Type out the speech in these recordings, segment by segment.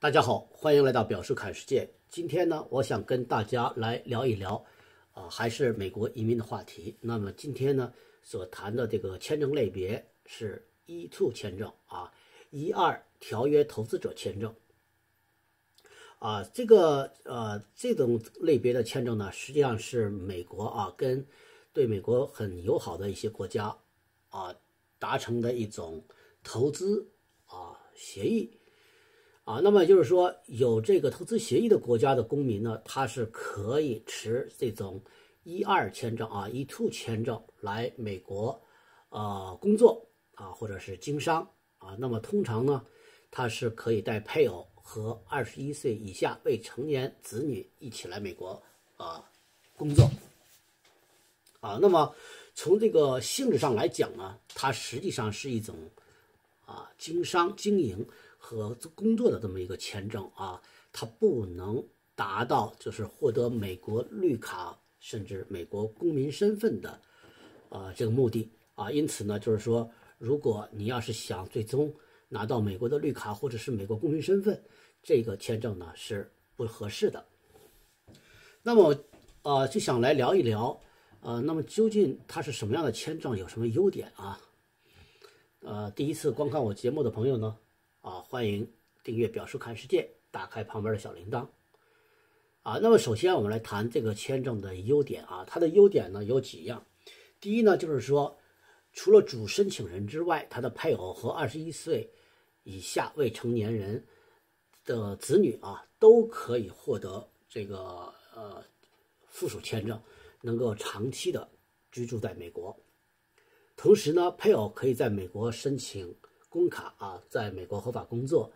大家好，欢迎来到表叔侃世界。今天呢，我想跟大家来聊一聊，还是美国移民的话题。那么今天呢，所谈的这个签证类别是E-2签证啊，E-2条约投资者签证啊。这种类别的签证呢，实际上是美国跟对美国很友好的一些国家达成的一种投资协议。那么就是说，有这个投资协议的国家的公民呢，他是可以持这种E-2签证E-2签证来美国工作或者是经商那么通常呢，他是可以带配偶和21岁以下未成年子女一起来美国工作那么从这个性质上来讲呢，它实际上是一种经商经营和工作的这么一个签证它不能达到就是获得美国绿卡甚至美国公民身份的这个目的因此呢，就是说如果你要是想最终拿到美国的绿卡或者是美国公民身份，这个签证呢是不合适的。那么就想来聊一聊那么究竟它是什么样的签证，有什么优点第一次观看我节目的朋友呢欢迎订阅表叔看世界，打开旁边的小铃铛那么首先我们来谈这个签证的优点它的优点呢有几样。第一呢，就是说除了主申请人之外，他的配偶和21岁以下未成年人的子女都可以获得这个附属签证，能够长期的居住在美国。同时呢，配偶可以在美国申请工卡在美国合法工作。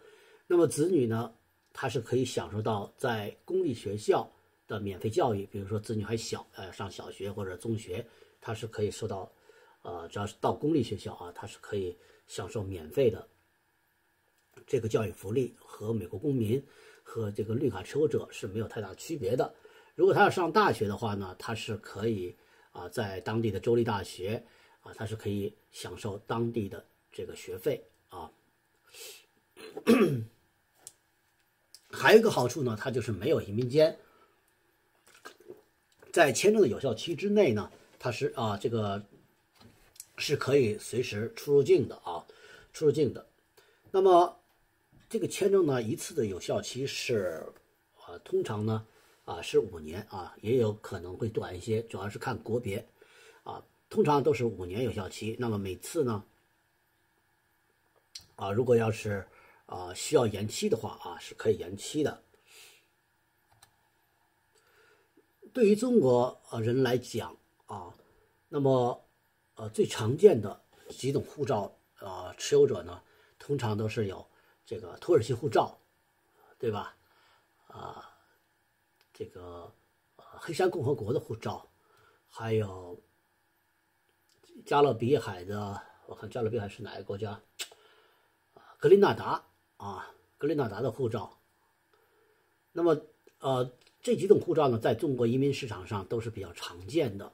那么子女呢，他是可以享受到在公立学校的免费教育，比如说子女还小上小学或者中学，他是可以受到只要是到公立学校他是可以享受免费的这个教育福利，和美国公民和这个绿卡持有者是没有太大区别的。如果他要上大学的话呢，他是可以在当地的州立大学他是可以享受当地的这个学费还有一个好处呢，它就是没有移民监。在签证的有效期之内呢，它是这个是可以随时出入境的那么这个签证呢，一次的有效期是通常呢是5年也有可能会短一些，主要是看国别通常都是5年有效期。那么每次呢如果要是需要延期的话是可以延期的。对于中国人来讲那么最常见的几种护照持有者呢，通常都是有这个土耳其护照，对吧？这个黑山共和国的护照，还有加勒比海的，我看加勒比海是哪个国家？格林纳达格林纳达的护照。那么这几种护照呢，在中国移民市场上都是比较常见的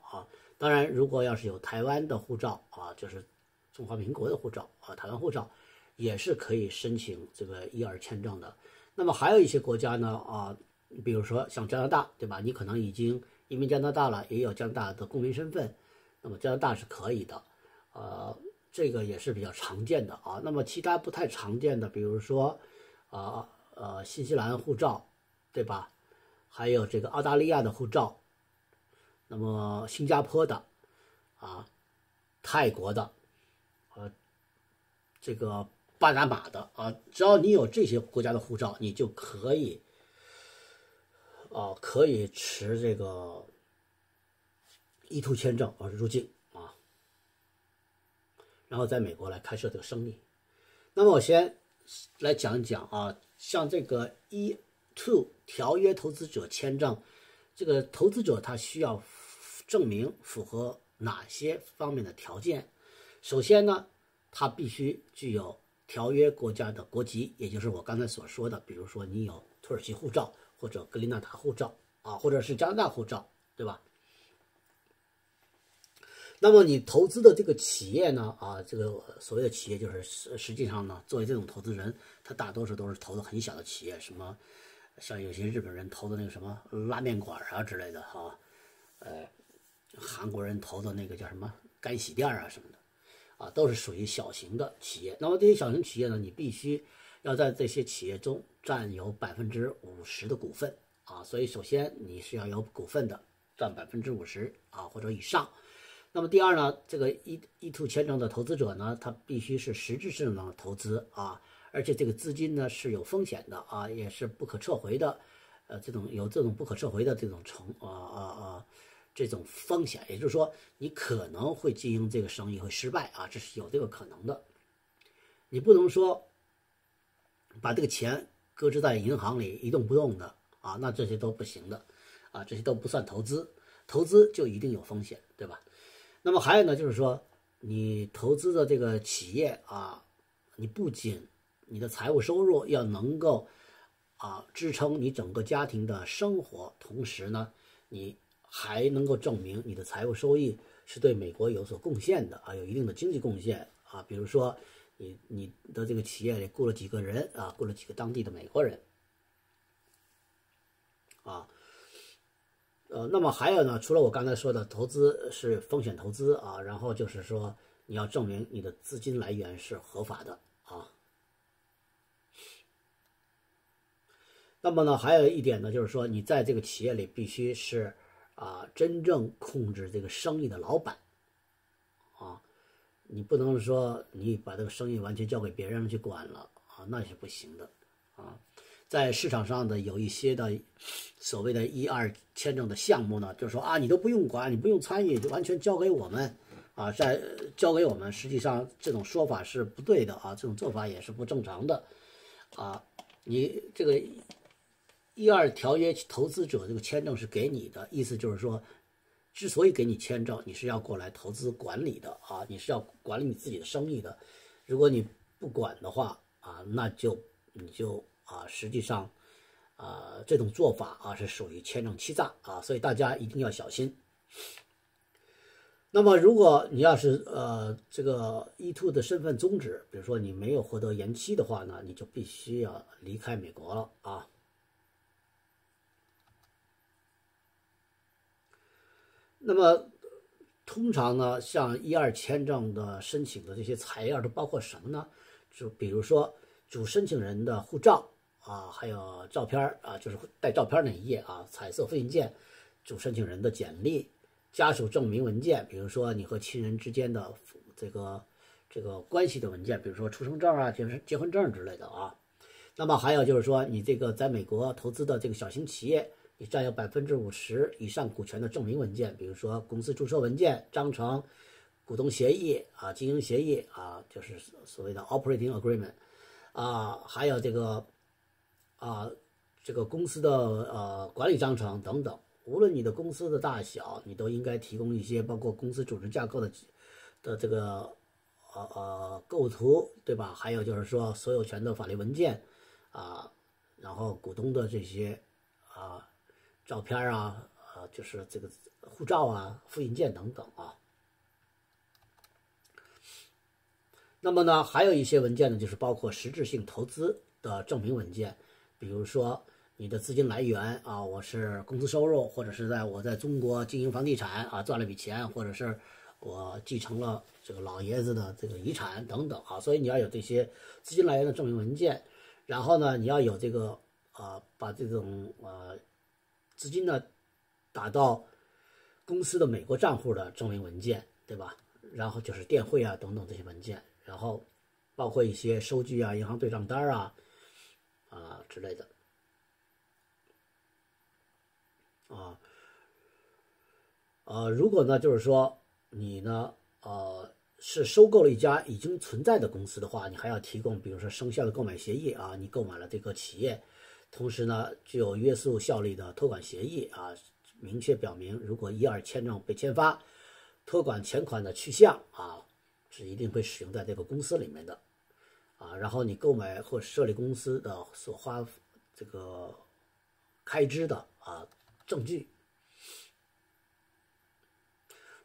当然如果要是有台湾的护照就是中华民国的护照台湾护照也是可以申请这个E-2签证的。那么还有一些国家呢比如说像加拿大，对吧？你可能已经移民加拿大了，也有加拿大的公民身份，那么加拿大是可以的这个也是比较常见的那么其他不太常见的，比如说新西兰护照，对吧？还有这个澳大利亚的护照，那么新加坡的泰国的这个巴拿马的只要你有这些国家的护照，你就可以可以持这个E-2签证入境然后在美国来开设这个生意。那么我先来讲一讲像这个E-2条约投资者签证，这个投资者他需要证明符合哪些方面的条件。首先呢，他必须具有条约国家的国籍，也就是我刚才所说的，比如说你有土耳其护照或者格林纳达护照或者是加拿大护照，对吧？那么你投资的这个企业呢，啊，这个所谓的企业就是实际上呢，作为这种投资人，他大多数都是投的很小的企业，什么像有些日本人投的那个什么拉面馆啊之类的哈、啊，韩国人投的那个叫什么干洗店啊什么的，啊，都是属于小型的企业。那么这些小型企业呢，你必须要在这些企业中占有50%的股份啊，所以首先你是要有股份的，占50%啊或者以上。那么第二呢，这个E2签证的投资者呢，他必须是实质性的投资啊，而且这个资金呢是有风险的啊，也是不可撤回的，这种不可撤回的这种这种风险，也就是说你可能会经营这个生意会失败啊，这是有这个可能的。你不能说把这个钱搁置在银行里一动不动的啊，那这些都不行的啊，这些都不算投资，投资就一定有风险，对吧？那么还有呢，就是说你投资的这个企业啊，你不仅你的财务收入要能够啊支撑你整个家庭的生活，同时呢，你还能够证明你的财务收益是对美国有所贡献的啊，有一定的经济贡献啊，比如说你的这个企业里雇了几个人啊，雇了几个当地的美国人啊。那么还有呢，除了我刚才说的投资是风险投资啊，然后就是说你要证明你的资金来源是合法的啊。那么呢，还有一点呢，就是说你在这个企业里必须是啊真正控制这个生意的老板啊，你不能说你把这个生意完全交给别人去管了啊，那是不行的啊。在市场上的有一些的所谓的E2签证的项目呢，就是说啊，你都不用管，你不用参与，就完全交给我们啊，再交给我们。实际上这种说法是不对的啊，这种做法也是不正常的啊。你这个E2条约投资者这个签证是给你的，意思就是说，之所以给你签证，你是要过来投资管理的啊，你是要管理你自己的生意的。如果你不管的话啊，那就你就。啊，实际上，这种做法啊是属于签证欺诈啊，所以大家一定要小心。那么，如果你要是这个E2的身份终止，比如说你没有获得延期的话呢，你就必须要离开美国了啊。那么，通常呢，像E2签证的申请的这些材料都包括什么呢？就比如说。主申请人的护照啊，还有照片啊，就是带照片那一页啊，彩色复印件，主申请人的简历，家属证明文件，比如说你和亲人之间的这个关系的文件，比如说出生证啊、结婚证之类的啊。那么还有就是说，你这个在美国投资的这个小型企业，你占有50%以上股权的证明文件，比如说公司注册文件、章程、股东协议啊、经营协议啊，就是所谓的 Operating Agreement。啊，还有这个，啊，这个公司的管理章程等等，无论你的公司的大小，你都应该提供一些包括公司组织架构的这个构图，对吧？还有就是说所有权的法律文件啊，然后股东的这些啊照片啊，就是这个护照啊、复印件等等啊。那么呢，还有一些文件呢，就是包括实质性投资的证明文件，比如说你的资金来源啊，我是公司收入，或者是我在中国经营房地产啊赚了笔钱，或者是我继承了这个老爷子的这个遗产等等啊，所以你要有这些资金来源的证明文件，然后呢，你要有这个把这种资金呢打到公司的美国账户的证明文件，对吧？然后就是电汇啊等等这些文件。然后，包括一些收据啊、银行对账单啊之类的，啊，如果呢，就是说你呢，是收购了一家已经存在的公司的话，你还要提供，比如说生效的购买协议啊，你购买了这个企业，同时呢，具有约束效力的托管协议啊，明确表明，如果E2签证被签发，托管钱款的去向啊。是一定会使用在这个公司里面的，啊，然后你购买或设立公司的所花这个开支的啊证据。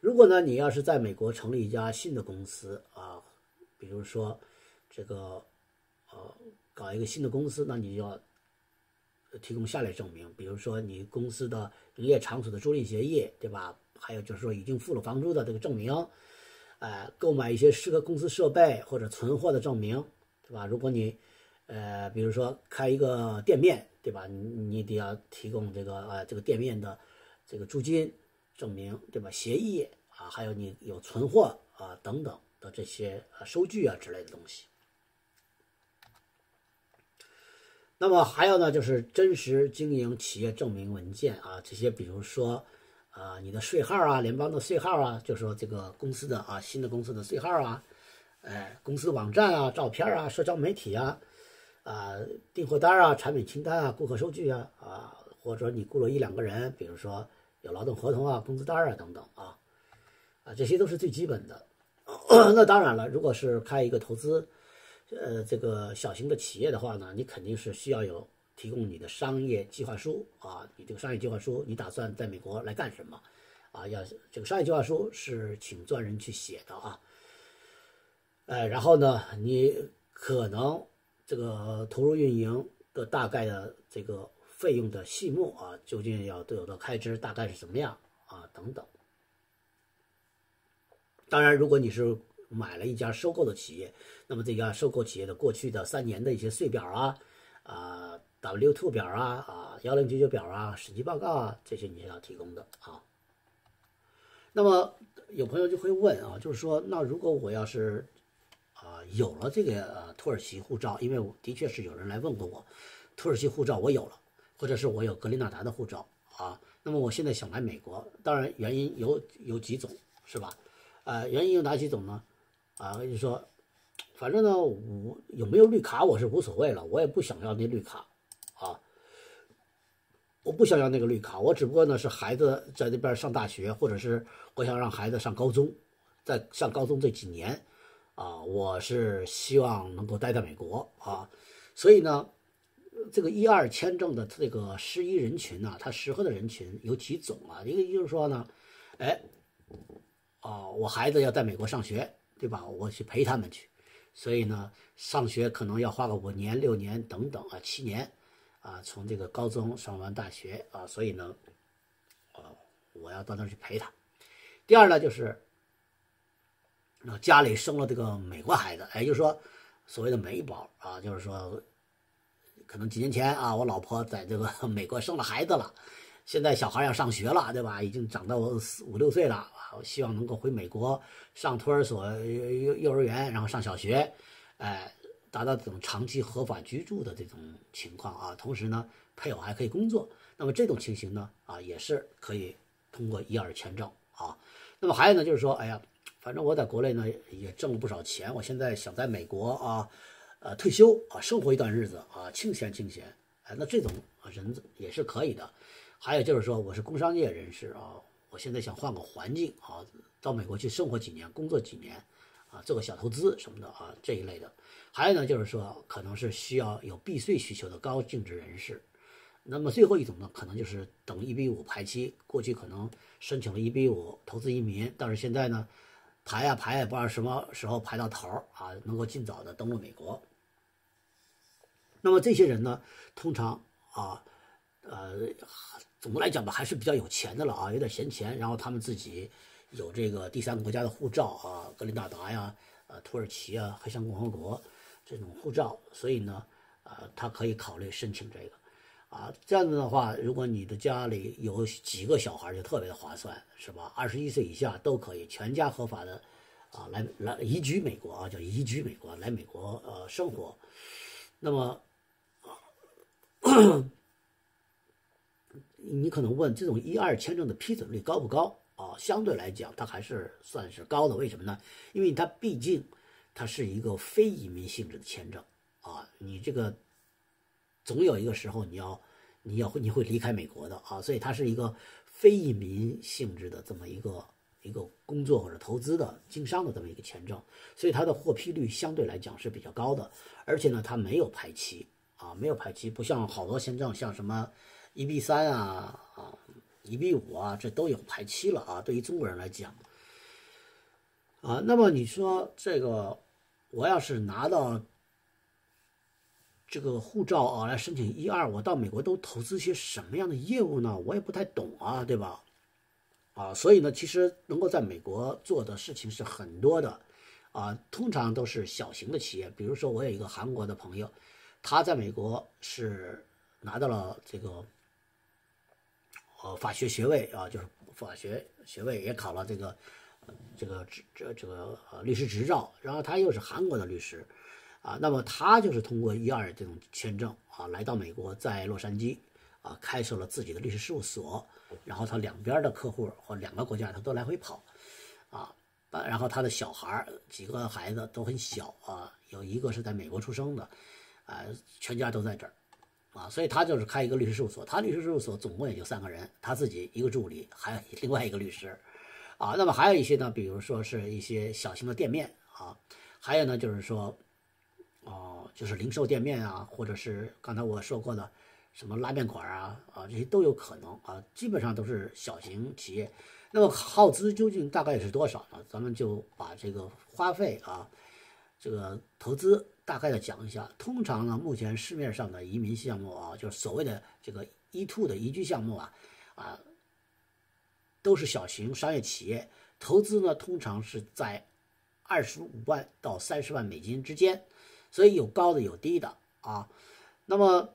如果呢，你要是在美国成立一家新的公司啊，比如说这个搞一个新的公司，那你就要提供下列证明，比如说你公司的营业场所的租赁协议，对吧？还有就是说已经付了房租的这个证明，购买一些适合公司设备或者存货的证明，对吧？如果你比如说开一个店面，对吧？你得要提供这个这个店面的这个租金证明，对吧？协议啊，还有你有存货啊等等的这些收据啊之类的东西。那么还有呢，就是真实经营企业证明文件啊，这些比如说你的税号啊，联邦的税号啊，就是说这个公司的新的公司的税号啊，公司网站啊，照片啊，社交媒体啊。订货单啊，产品清单啊，顾客收据啊，或者你雇了一两个人，比如说有劳动合同啊，工资单啊等等这些都是最基本的。那当然了，如果是开一个投资，这个小型的企业的话呢，你肯定是需要有提供你的商业计划书啊，你这个商业计划书你打算在美国来干什么啊？要这个商业计划书是请专人去写的啊。然后呢，你可能。这个投入运营的大概的这个费用的细目啊，究竟要对我的开支大概是什么样啊？等等。当然，如果你是买了一家收购的企业，那么这家收购企业的过去的3年的一些税表啊、W2 表啊、1099表啊、审计报告啊，这些你是要提供的啊。那么有朋友就会问啊，就是说，那如果我要是有了这个土耳其护照，因为我的确是有人来问过我，土耳其护照我有了，或者是我有格林纳达的护照啊。那么我现在想来美国，当然原因有几种，是吧？原因有哪几种呢？就是说，反正呢，我有没有绿卡我是无所谓了，我也不想要那绿卡啊，我不想要那个绿卡，我只不过呢是孩子在那边上大学，或者是我想让孩子上高中，在上高中这几年。我是希望能够待在美国所以呢，这个1-2签证的这个适宜人群呢，它适合的人群有几种一个就是说呢，我孩子要在美国上学，对吧？我去陪他们去，所以呢，上学可能要花个5年、6年等等7年从这个高中上完大学所以呢，我要到那儿去陪他。第二呢，就是。那家里生了这个美国孩子，就是说所谓的美宝就是说可能几年前我老婆在这个美国生了孩子了，现在小孩要上学了，对吧？已经长到5-6岁了我希望能够回美国上托儿所、幼儿园，然后上小学，达到这种长期合法居住的这种情况同时呢，配偶还可以工作，那么这种情形呢也是可以通过1-2签证那么还有呢，就是说反正我在国内呢也挣了不少钱，我现在想在美国退休生活一段日子清闲那这种人也是可以的。还有就是说我是工商业人士我现在想换个环境到美国去生活几年，工作几年做个小投资什么的这一类的。还有呢，就是说可能是需要有避税需求的高净值人士。那么最后一种呢，可能就是等 EB5 排期，过去可能申请了 EB5 投资移民，但是现在呢排排也不知道什么时候排到头能够尽早的登陆美国。那么这些人呢，通常总的来讲吧，还是比较有钱的了有点闲钱，然后他们自己有这个第三国家的护照格林纳达呀、土耳其啊、黑山共和国这种护照，所以呢他可以考虑申请这个这样子的话，如果你的家里有几个小孩就特别的划算，是吧？21岁以下都可以，全家合法的来移居美国叫移居美国，来美国生活。那么你可能问，这种1-2签证的批准率高不高相对来讲它还是算是高的，为什么呢？因为它毕竟它是一个非移民性质的签证你这个总有一个时候你会离开美国的所以它是一个非移民性质的这么一个工作或者投资的经商的这么一个签证，所以它的获批率相对来讲是比较高的，而且呢它没有排期没有排期，不像好多签证像什么 EB3 EB5 这都有排期了对于中国人来讲啊。那么你说这个，我要是拿到这个护照啊来申请1-2，我到美国都投资些什么样的业务呢？我也不太懂啊，对吧？啊，所以呢，其实能够在美国做的事情是很多的，啊，通常都是小型的企业。比如说，我有一个韩国的朋友，他在美国是拿到了这个。 法学学位啊，就是法学学位，也考了这个律师执照，然后他又是韩国的律师，啊，那么他就是通过1-2这种签证啊，来到美国，在洛杉矶啊开设了自己的律师事务所，然后他两边的客户或两个国家他都来回跑，啊，然后他的小孩几个孩子都很小啊，有一个是在美国出生的，啊，全家都在这儿。 啊，所以他就是开一个律师事务所，他律师事务所总共也就3个人，他自己一个助理，还有另外一个律师，啊，那么还有一些呢，比如说是一些小型的店面啊，还有呢就是说，哦，就是零售店面啊，或者是刚才我说过的什么拉面馆啊，啊，这些都有可能啊，基本上都是小型企业。那么耗资究竟大概是多少呢？咱们就把这个花费啊，这个投资。 大概的讲一下，通常呢，目前市面上的移民项目啊，就是所谓的这个E2的移居项目啊，啊，都是小型商业企业，投资呢通常是在25万到30万美金之间，所以有高的有低的啊。那么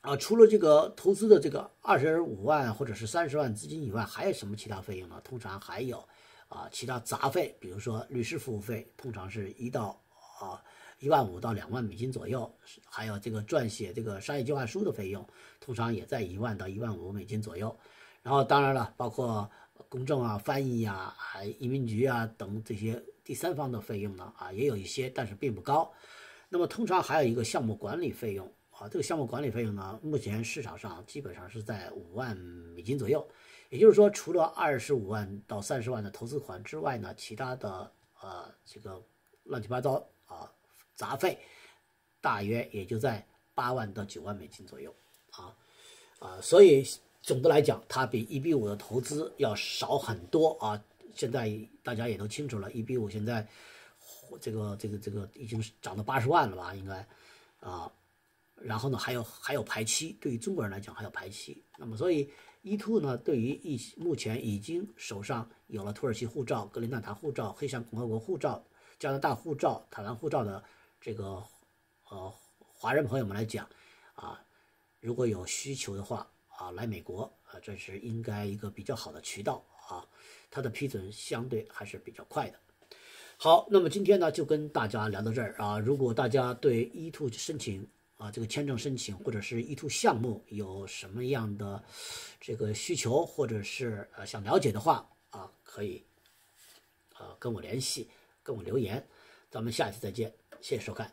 啊，除了这个投资的这个25万或者是30万资金以外，还有什么其他费用呢？通常还有。 啊，其他杂费，比如说律师服务费，通常是1万5到2万美金左右，还有这个撰写这个商业计划书的费用，通常也在1万到1万5美金左右。然后当然了，包括公证啊、翻译啊、移民局啊等这些第三方的费用呢，啊也有一些，但是并不高。那么通常还有一个项目管理费用啊，这个项目管理费用呢，目前市场上基本上是在5万美金左右。 也就是说，除了25万到30万的投资款之外呢，其他的这个乱七八糟啊杂费，大约也就在8万到9万美金左右啊所以总的来讲，它比1:5的投资要少很多啊。现在大家也都清楚了，1:5现在这个已经涨到80万了吧，应该啊。然后呢，还有排期，对于中国人来讲还有排期。那么所以。 E2呢，对于目前已经手上有了土耳其护照、格林纳达护照、黑山共和国护照、加拿大护照、台湾护照的这个华人朋友们来讲，啊，如果有需求的话啊，来美国啊，这是应该一个比较好的渠道啊，它的批准相对还是比较快的。好，那么今天呢就跟大家聊到这儿啊，如果大家对E2申请。 啊，这个签证申请或者是E2项目有什么样的这个需求，或者是想了解的话啊，可以跟我联系，跟我留言，咱们下期再见，谢谢收看。